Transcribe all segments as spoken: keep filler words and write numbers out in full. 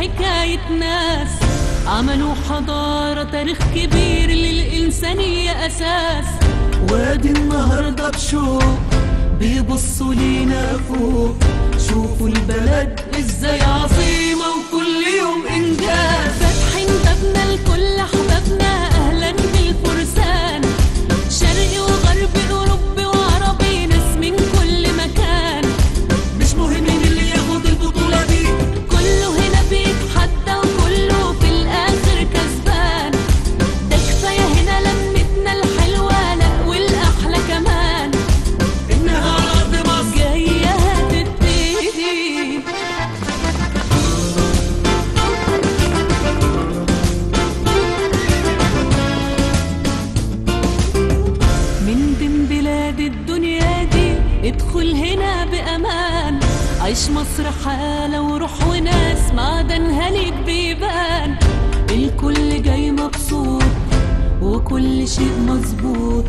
حكاية ناس عملوا حضارة، تاريخ كبير للإنسانية أساس. وادي النهاردة بشوق بيبصوا لينا فوق، شوفوا البلد إزاي عظيمة وكل يوم إنجاز. فاتحين بابنا لكل أحبابنا، أهلا بالفرسان، شرقي وغربي أوروبي وعربي، ناس من كل مكان. مش مهم مين اللي ياخد البطولة دي، كله هنا بيتحدى وكله في الآخر كسبان. ده كفاية هنا لمتنا الحلوة، لأ والأحلى كمان، إنها على أرض مصر جاية هتدي. من بين بلاد الدنيا دي ادخل هنا بأمان، عيش مصر حالة وروح وناس، معدنها ليك بيبان. الكل جاي مبسوط وكل شيء مظبوط،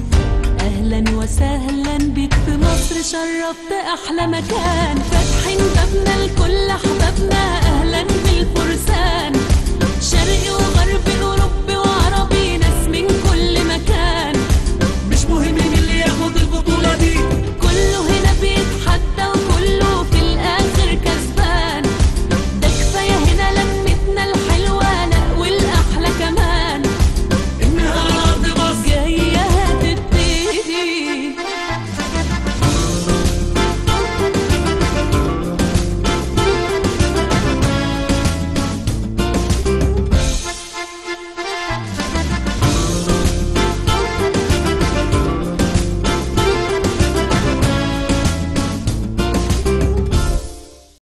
أهلا وسهلا بيك في مصر، شرفت أحلى مكان. فاتحين بابنا لكل أحبابنا، أهلا بالفرسان،